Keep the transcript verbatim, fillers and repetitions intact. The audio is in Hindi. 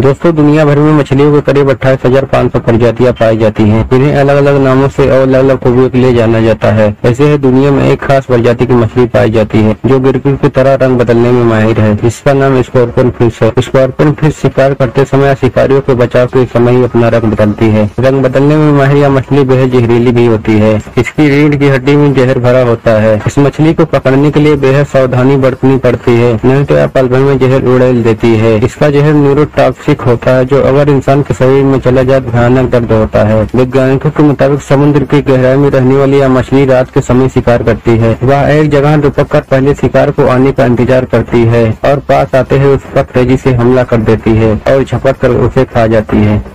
दोस्तों दुनिया भर में मछलियों के करीब अट्ठाईस हजार पाँच सौ प्रजातियाँ पाई जाती हैं, इन्हें अलग अलग नामों से और अलग अलग खूबियों के लिए जाना जाता है। ऐसे है दुनिया में एक खास प्रजाति की मछली पाई जाती है जो गिरगिट की तरह रंग बदलने में माहिर है, इसका नाम स्कॉर्पियन फिश है। स्कॉर्पियन फिश शिकार करते समय शिकारियों के बचाव के समय ही अपना रंग बदलती है। रंग बदलने में माहिर यह मछली बेहद जहरीली भी होती है। इसकी रीढ़ की हड्डी में जहर भरा होता है। इस मछली को पकड़ने के लिए बेहद सावधानी बरतनी पड़ती है, नहीं तो यह पल भर में जहर उड़ेल देती है। इसका जहर न्यूरोटॉक्सिक होता है जो अगर इंसान के शरीर में चला जाए भयानक दर्द होता है। वैज्ञानिकों के मुताबिक समुद्र की गहराई में रहने वाली यह मछली रात के समय शिकार करती है। वह एक जगह रुपक कर पहले शिकार को आने का इंतजार करती है और पास आते ही उस पर तेजी से हमला कर देती है और झपट कर उसे खा जाती है।